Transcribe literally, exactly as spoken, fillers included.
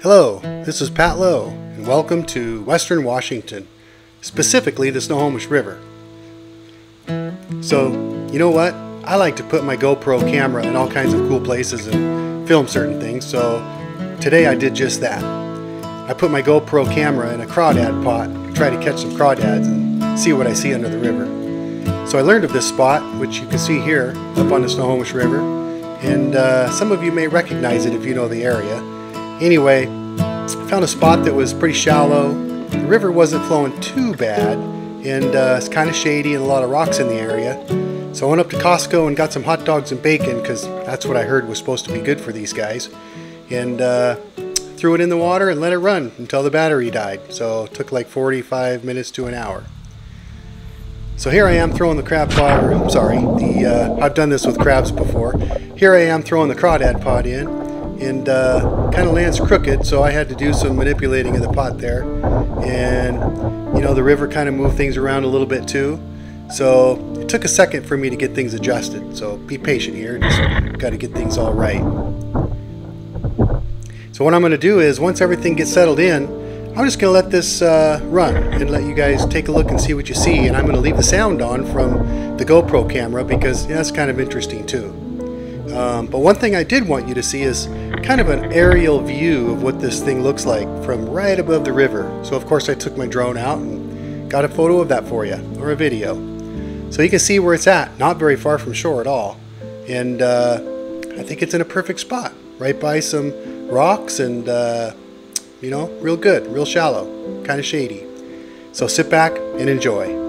Hello, this is Pat Lowe, and welcome to Western Washington, specifically the Snohomish River. So, you know what? I like to put my GoPro camera in all kinds of cool places and film certain things, so today I did just that. I put my GoPro camera in a crawdad pot, try to catch some crawdads and see what I see under the river. So I learned of this spot, which you can see here up on the Snohomish River, and uh, some of you may recognize it if you know the area. Anyway, I found a spot that was pretty shallow. The river wasn't flowing too bad, and uh, it's kind of shady and a lot of rocks in the area. So I went up to Costco and got some hot dogs and bacon, because that's what I heard was supposed to be good for these guys, and uh, threw it in the water and let it run until the battery died. So it took like forty-five minutes to an hour. So here I am throwing the crab pot, or I'm sorry, the, uh, I've done this with crabs before. Here I am throwing the crawdad pot in, and uh, kind of lands crooked, so I had to do some manipulating of the pot there. And, you know, the river kind of moved things around a little bit too. So it took a second for me to get things adjusted. So be patient here, just got to get things all right. So what I'm going to do is, once everything gets settled in, I'm just going to let this uh, run and let you guys take a look and see what you see, and I'm going to leave the sound on from the GoPro camera because yeah, that's kind of interesting too. Um, but one thing I did want you to see is kind of an aerial view of what this thing looks like from right above the river. So of course I took my drone out and got a photo of that for you, or a video. So you can see where it's at, not very far from shore at all. And uh, I think it's in a perfect spot, right by some rocks and uh, you know, real good, real shallow, kind of shady. So sit back and enjoy.